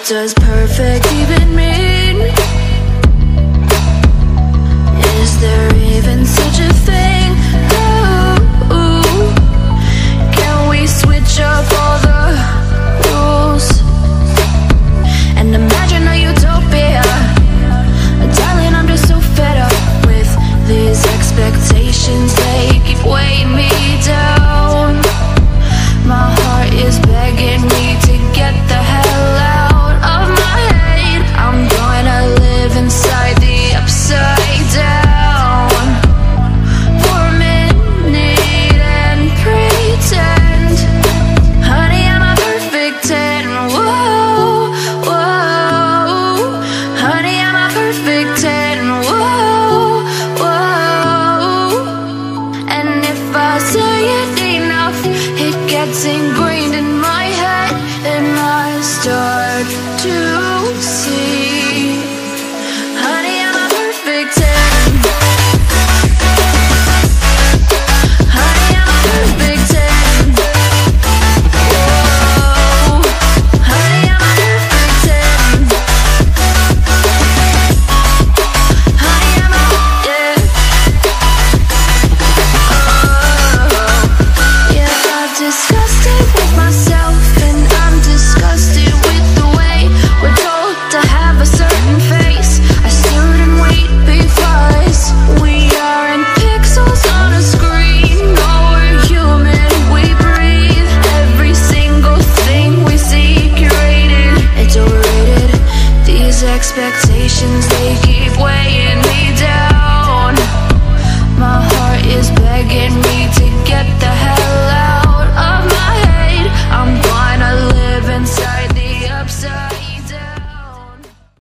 What does perfect even mean? Is there even such a thing? Ooh, can we switch up all the rules and imagine a utopia? Darling, I'm just so fed up with these expectations. They keep weighing me down. My heart is begging me to get the hell out of my head. I'm gonna live inside the upside down for a minute and pretend, honey, I'm a perfect 10. Whoa, whoa, honey, I'm a perfect 10. Whoa, whoa. And if I say it enough, it gets ingrained in my head, and I start to see, honey, I'm a perfect 10. Honey, I'm a perfect 10. Whoa, honey, I'm a perfect 10. Honey, I'm a, yeah. Yeah, I'm disgusted with myself, and I'm disgusted with the way we're told to have a certain face. I stood and wait because we aren't pixels on a screen. No, we're human, we breathe. Every single thing we see curated, it's overrated. These expectations, they keep weighing me